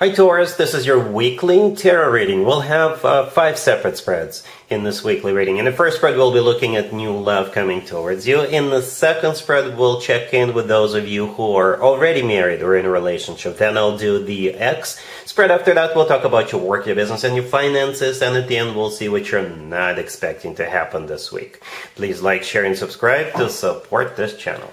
Hi Taurus, this is your weekly tarot reading. We'll have 5 separate spreads in this weekly reading. In the first spread, we'll be looking at new love coming towards you. In the second spread, we'll check in with those of you who are already married or in a relationship. Then I'll do the ex spread. After that, we'll talk about your work, your business, and your finances. And at the end, we'll see what you're not expecting to happen this week. Please like, share, and subscribe to support this channel.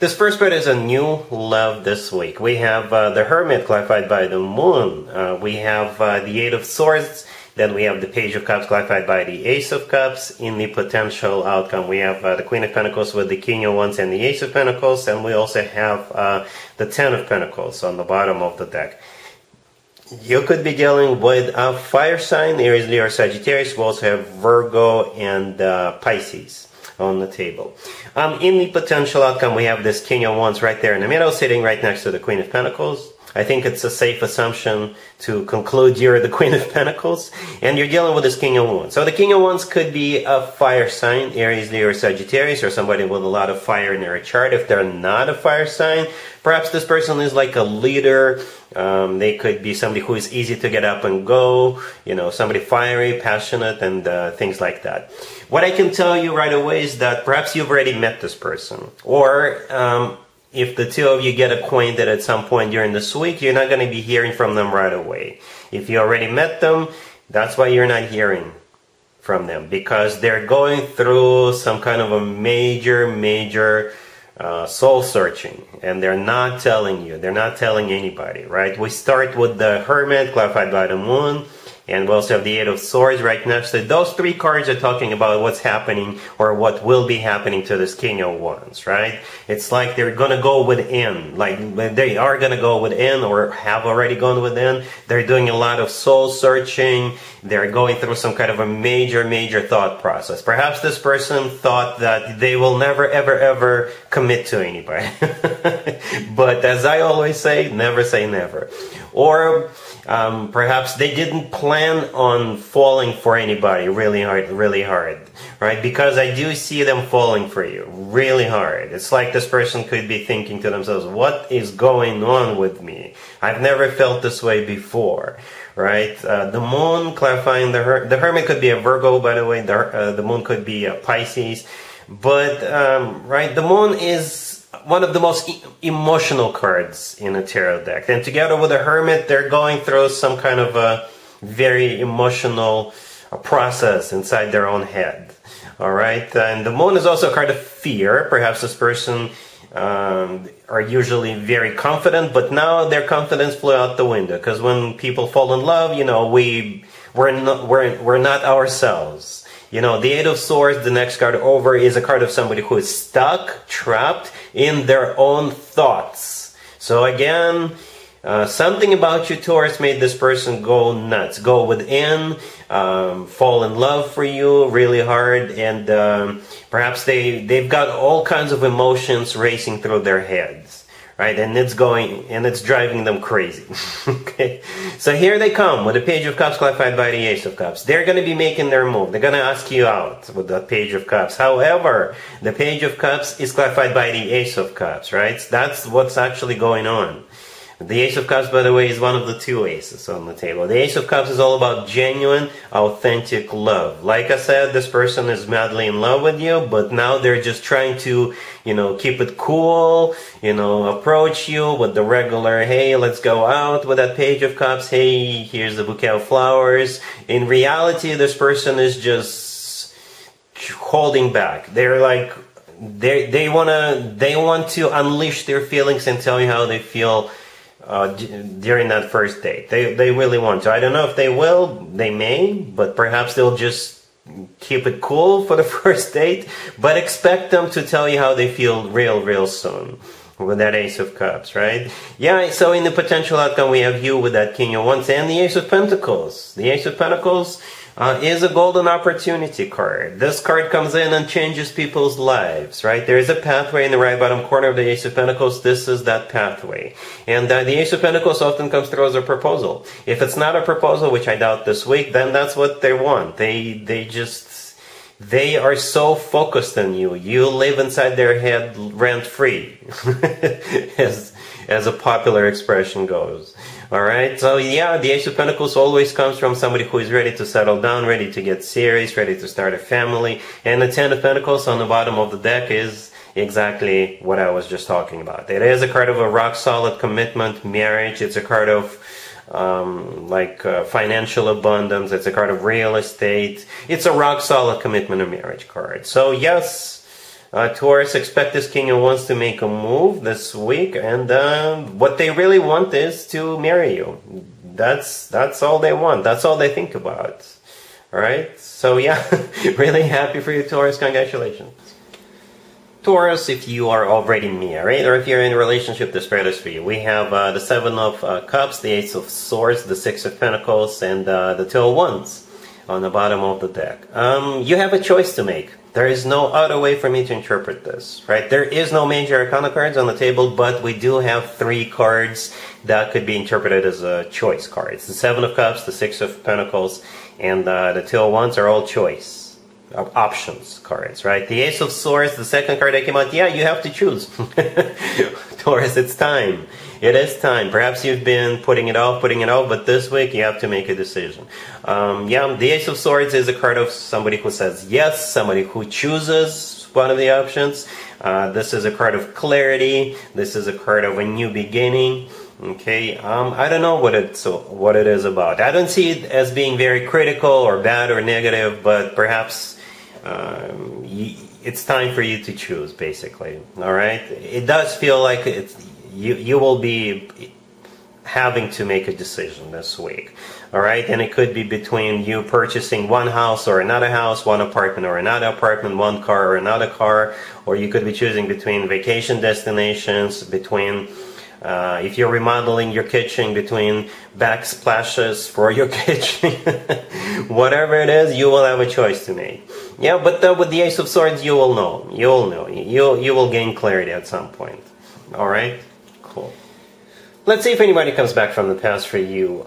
This first spread is a new love this week. We have the Hermit clarified by the Moon. We have the Eight of Swords. Then we have the Page of Cups clarified by the Ace of Cups. In the potential outcome, we have the Queen of Pentacles with the King of Wands and the Ace of Pentacles. And we also have the Ten of Pentacles on the bottom of the deck. You could be dealing with a fire sign, Aries, Leo, Sagittarius. We also have Virgo and Pisces on the table. In the potential outcome, we have this King of Wands right there in the middle, sitting right next to the Queen of Pentacles. I think it's a safe assumption to conclude you're the Queen of Pentacles, and you're dealing with this King of Wands. So the King of Wands could be a fire sign, Aries, Leo, or Sagittarius, or somebody with a lot of fire in their chart. If they're not a fire sign, perhaps this person is like a leader. They could be somebody who is easy to get up and go, you know, somebody fiery, passionate, and things like that. What I can tell you right away is that perhaps you've already met this person, or if the two of you get acquainted at some point during this week, you're not going to be hearing from them right away. If you already met them, that's why you're not hearing from them, because they're going through some kind of a major soul searching, and they're not telling you, they're not telling anybody, right? We start with the Hermit clarified by the Moon, and we also have the Eight of Swords right next to it. Those three cards are talking about what's happening or what will be happening to this King of Wands, right? It's like they're gonna go within, like they are gonna go within or have already gone within. They're doing a lot of soul searching. They're going through some kind of a major thought process. Perhaps this person thought that they will never, ever commit to anybody. But as I always say, never say never. Or perhaps they didn't plan on falling for anybody really hard, right? Because I do see them falling for you really hard. It's like this person could be thinking to themselves, what is going on with me? I've never felt this way before, right? The Moon clarifying the Hermit could be a Virgo, by the way. The Moon could be a Pisces. But, right, the Moon is one of the most emotional cards in a tarot deck. And together with the Hermit, they're going through some kind of a very emotional process inside their own head. All right, and the Moon is also a card of fear. Perhaps this person are usually very confident, but now their confidence flew out the window, because when people fall in love, you know, we're not ourselves. You know, the Eight of Swords, the next card over, is a card of somebody who is stuck, trapped in their own thoughts. So again, something about you, Taurus, made this person go nuts, go within, fall in love for you really hard, and perhaps they've got all kinds of emotions racing through their heads, right? And it's driving them crazy. Okay, so here they come with the Page of Cups clarified by the Ace of Cups. They're going to be making their move. They're going to ask you out with the Page of Cups. However, the Page of Cups is clarified by the Ace of Cups, right? That's what's actually going on. The Ace of Cups, by the way, is one of the two aces on the table. The Ace of Cups is all about genuine, authentic love. Like I said, this person is madly in love with you, but now they're just trying to, you know, keep it cool, you know, approach you with the regular, hey, let's go out, with that Page of Cups, hey, here's a bouquet of flowers. In reality, this person is just holding back. They're like, they want to unleash their feelings and tell you how they feel during that first date. They really want to. I don't know if they will. They may, but perhaps they'll just keep it cool for the first date, but expect them to tell you how they feel real soon with that Ace of Cups, right? Yeah, so in the potential outcome, we have you with that King of Wands and the Ace of Pentacles. The Ace of Pentacles is a golden opportunity card. This card comes in and changes people's lives, right? There is a pathway in the right bottom corner of the Ace of Pentacles. This is that pathway. And the Ace of Pentacles often comes through as a proposal. If it's not a proposal, which I doubt this week, then that's what they want. They are so focused on you. You live inside their head rent-free, as a popular expression goes. Alright, so yeah, the Ace of Pentacles always comes from somebody who is ready to settle down, ready to get serious, ready to start a family. And the Ten of Pentacles on the bottom of the deck is exactly what I was just talking about. It is a card of a rock-solid commitment, marriage. It's a card of financial abundance. It's a card of real estate. It's a rock-solid commitment and marriage card. So yes, Taurus, expect this king who wants to make a move this week, and what they really want is to marry you. That's all they want. That's all they think about. All right. So yeah, really happy for you, Taurus. Congratulations. Taurus, if you are already married, or if you're in a relationship, this spread is for you. We have the Seven of Cups, the Ace of Swords, the Six of Pentacles, and the Two of Wands on the bottom of the deck. You have a choice to make. There is no other way for me to interpret this, right? There is no major arcana cards on the table, but we do have three cards that could be interpreted as choice cards. The Seven of Cups, the Six of Pentacles, and the Two of Wands are all choice. Options cards, right? The Ace of Swords, the second card that came out, yeah, you have to choose. Taurus, it's time. It is time. Perhaps you've been putting it off, but this week you have to make a decision. Yeah, the Ace of Swords is a card of somebody who says yes, somebody who chooses one of the options. This is a card of clarity. This is a card of a new beginning. Okay, I don't know what it is about. I don't see it as being very critical or bad or negative, but perhaps it's time for you to choose, basically. All right, it does feel like it's, you will be having to make a decision this week. All right, and it could be between you purchasing one house or another house, one apartment or another apartment, one car or another car, or you could be choosing between vacation destinations, between if you're remodeling your kitchen, between backsplashes for your kitchen. Whatever it is, you will have a choice to make. Yeah, but with the Ace of Swords, you will know. You'll know. You will gain clarity at some point. All right? Cool. Let's see if anybody comes back from the past for you,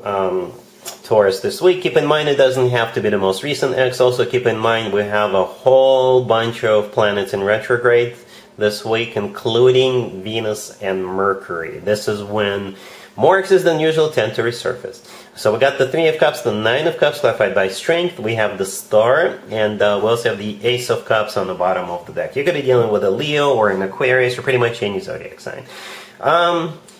Taurus, this week. Keep in mind it doesn't have to be the most recent X. Also, keep in mind we have a whole bunch of planets in retrograde this week, including Venus and Mercury. This is when more exes than usual tend to resurface. So we got the Three of Cups, the Nine of Cups clarified by strength. We have the Star, and we also have the Ace of Cups on the bottom of the deck. You could be dealing with a Leo or an Aquarius or pretty much any zodiac sign.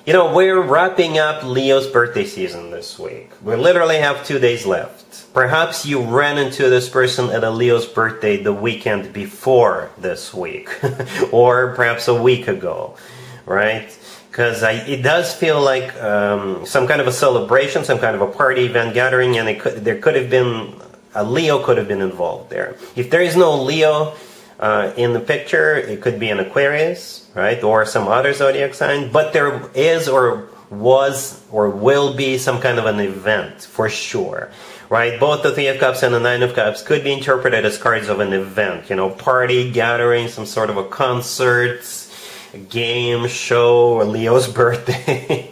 You know, we're wrapping up Leo's birthday season this week. We literally have 2 days left. Perhaps you ran into this person at a Leo's birthday the weekend before this week. Or perhaps a week ago, right? Because it does feel like some kind of a celebration, some kind of a party event gathering, and a Leo could have been involved there. If there is no Leo in the picture, it could be an Aquarius, right, or some other zodiac sign, but there is or was or will be some kind of an event for sure. Right, both the Three of Cups and the Nine of Cups could be interpreted as cards of an event, you know, party, gathering, some sort of a concert, game, show, or Leo's birthday,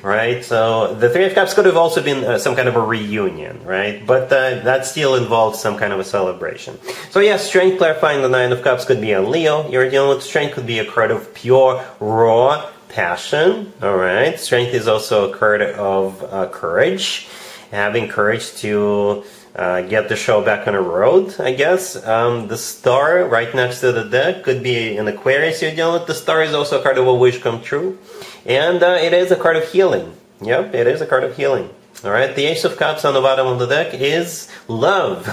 right? So the Three of Cups could have also been some kind of a reunion, right? But that still involves some kind of a celebration. So yeah, strength clarifying the Nine of Cups could be a Leo. You're dealing with strength, could be a card of pure, raw passion, all right? Strength is also a card of courage. Having courage to get the show back on the road, I guess. The Star right next to the deck could be an Aquarius you're dealing with. The Star is also a card of a wish come true. And it is a card of healing. Yep, it is a card of healing. Alright, the Ace of Cups on the bottom of the deck is love.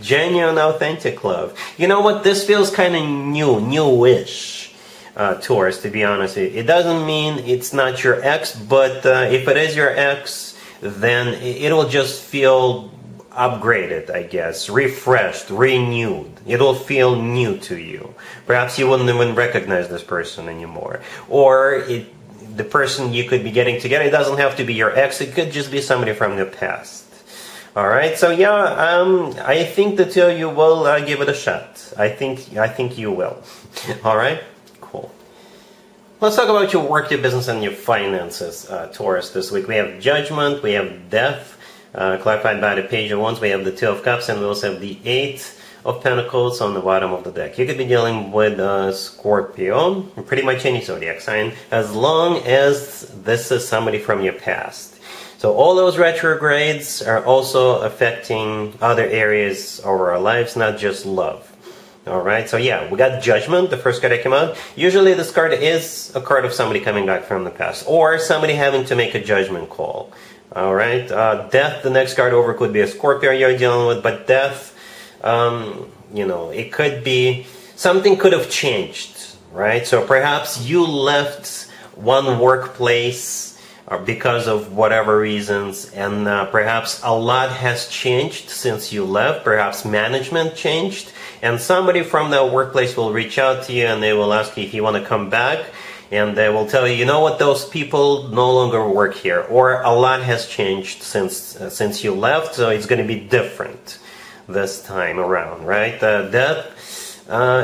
Genuine, authentic love. You know what? This feels kind of newish. Taurus, to be honest. It doesn't mean it's not your ex, but if it is your ex, then it'll just feel upgraded, I guess, refreshed, renewed. It'll feel new to you. Perhaps you wouldn't even recognize this person anymore. Or the person you could be getting together, it doesn't have to be your ex, it could just be somebody from the past. Alright, so yeah, I think the two of you will give it a shot. I think you will. Alright, cool. Let's talk about your work, your business, and your finances, Taurus, this week. We have Judgment, we have Death, clarified by the Page of Wands, we have the Two of Cups, and we also have the Eight of Pentacles on the bottom of the deck. You could be dealing with Scorpio, pretty much any zodiac sign, as long as this is somebody from your past. So all those retrogrades are also affecting other areas of our lives, not just love. Alright, so yeah, we got Judgment, the first card that came out. Usually this card is a card of somebody coming back from the past, or somebody having to make a judgment call. Alright, Death, the next card over, could be a Scorpio you're dealing with, but Death, you know, it could be, something could have changed, right? So perhaps you left one workplace because of whatever reasons, and perhaps a lot has changed since you left, perhaps management changed, and somebody from that workplace will reach out to you and they will ask you if you want to come back, and they will tell you, you know what, those people no longer work here, or a lot has changed since you left, so it's going to be different this time around, right? That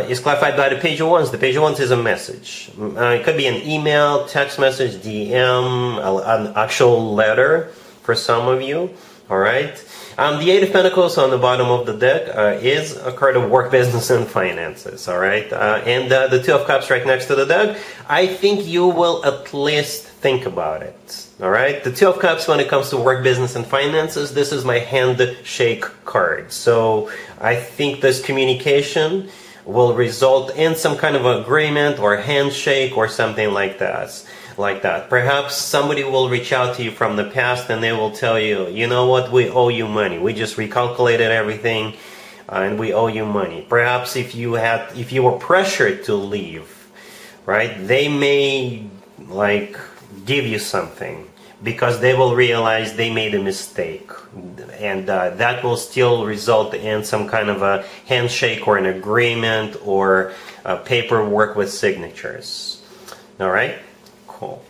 is clarified by the Page of Wands. The Page of Wands is a message. It could be an email, text message, DM, an actual letter for some of you. Alright, the Eight of Pentacles on the bottom of the deck is a card of work, business, and finances, alright? And the Two of Cups right next to the deck, I think you will at least think about it, alright? The Two of Cups, when it comes to work, business, and finances, this is my handshake card. So I think this communication will result in some kind of agreement or handshake or something like that. Perhaps somebody will reach out to you from the past and they will tell you, you know what, we owe you money. We just recalculated everything and we owe you money. Perhaps if you were pressured to leave, right, they may like give you something because they will realize they made a mistake, and that will still result in some kind of a handshake or an agreement or paperwork with signatures. All right? Cool.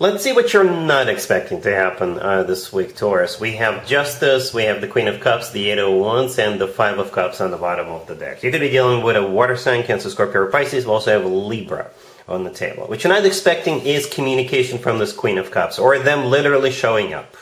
Let's see what you're not expecting to happen this week, Taurus. We have Justice, we have the Queen of Cups, the Eight of Wands, and the Five of Cups on the bottom of the deck. You could be dealing with a water sign, Cancer, Scorpio, or Pisces. We also have Libra on the table. What you're not expecting is communication from this Queen of Cups, or them literally showing up.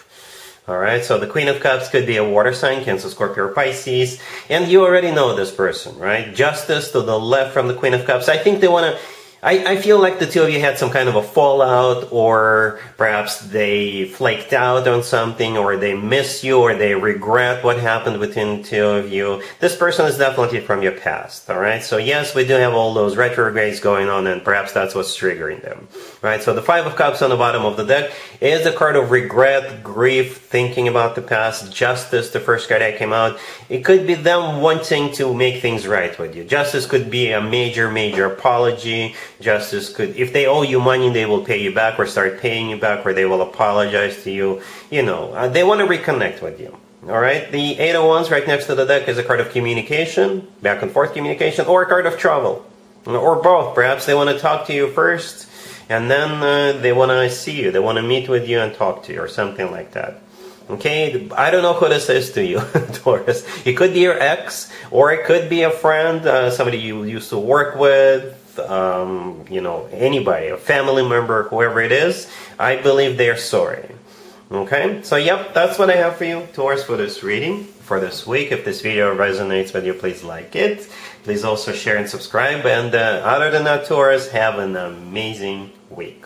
Alright, so the Queen of Cups could be a water sign, Cancer, Scorpio, or Pisces, and you already know this person, right? Justice to the left from the Queen of Cups. I think they want to... I feel like the two of you had some kind of a fallout, or perhaps they flaked out on something, or they miss you, or they regret what happened between the two of you. This person is definitely from your past, alright? So yes, we do have all those retrogrades going on, and perhaps that's what's triggering them, right? So the Five of Cups on the bottom of the deck is a card of regret, grief, thinking about the past. Justice, the first card that came out, it could be them wanting to make things right with you. Justice could be a major, major apology. Justice could, if they owe you money, they will pay you back or start paying you back, or they will apologize to you. You know, they want to reconnect with you. All right, the Eight of Wands right next to the deck is a card of communication, back and forth communication, or a card of travel, or both. Perhaps they want to talk to you first, and then they want to see you, they want to meet with you and talk to you, or something like that. Okay, I don't know who this is to you, Taurus. It could be your ex, or it could be a friend, somebody you used to work with. You know, anybody, a family member, whoever it is, I believe they're sorry. Okay, so yep, that's what I have for you, Taurus, for this reading for this week. If this video resonates with you, please like it. Please also share and subscribe. And other than that, Taurus, have an amazing week.